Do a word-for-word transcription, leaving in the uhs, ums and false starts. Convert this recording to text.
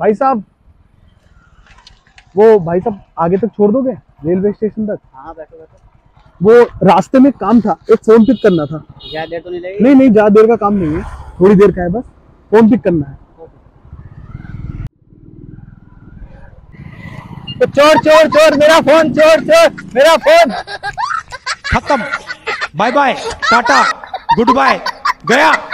भाई साहब वो भाई साहब आगे तक छोड़ दोगे रेलवे स्टेशन तक? हाँ बैठो बैठो। वो रास्ते में काम था, एक फोन पिक करना था। ज्यादा देर तो नहीं लगेगी? नहीं नहीं, ज्यादा देर का काम नहीं है, थोड़ी देर का है बस, फोन पिक करना है। चोर चोर चोर मेरा फोन, चोर चोर मेरा फोन। खत्म, bye bye, tata, goodbye, गया।